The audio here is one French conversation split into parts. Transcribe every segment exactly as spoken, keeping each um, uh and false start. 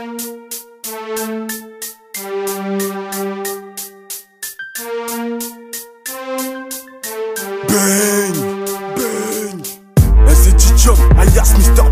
Alias mister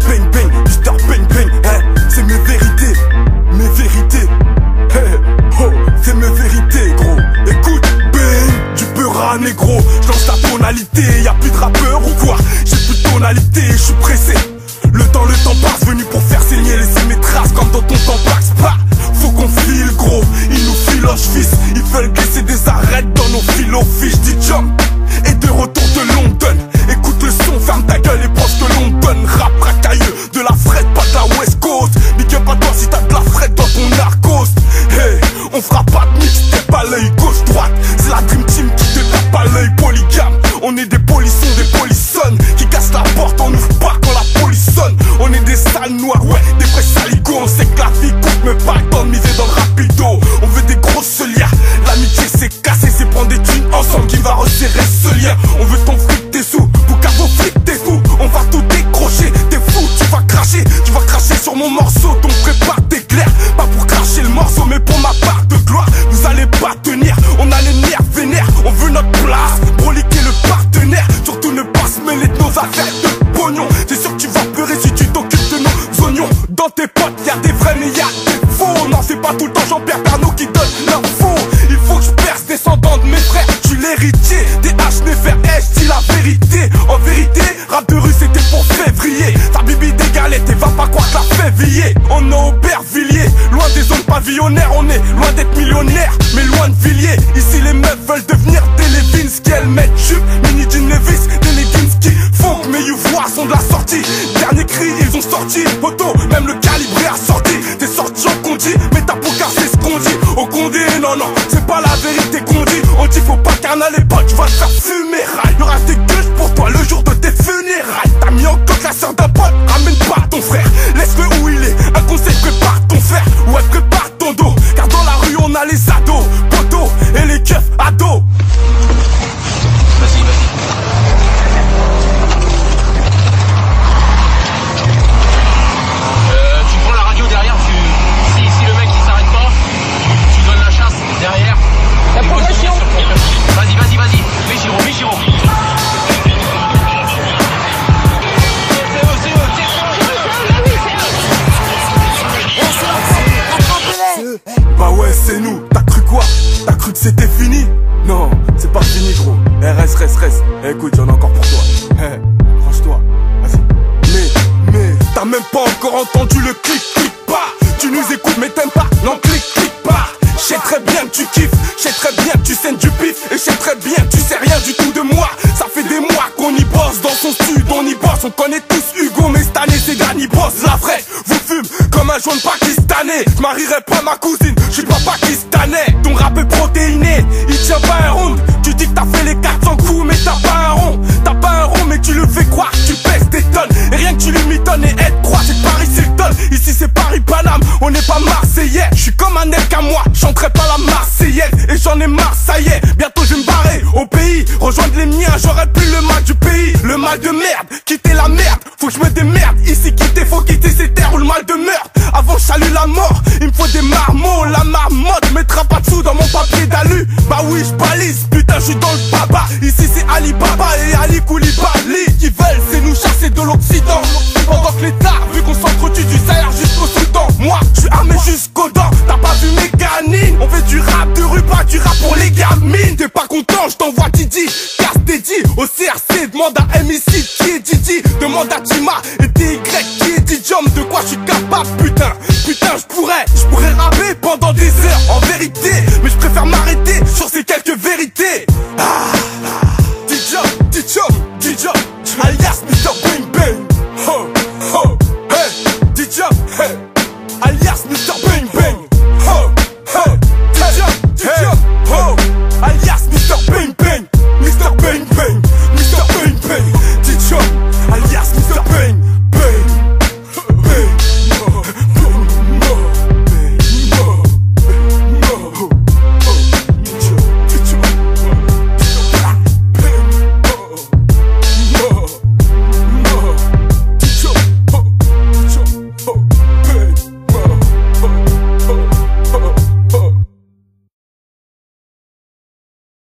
Bang Bang.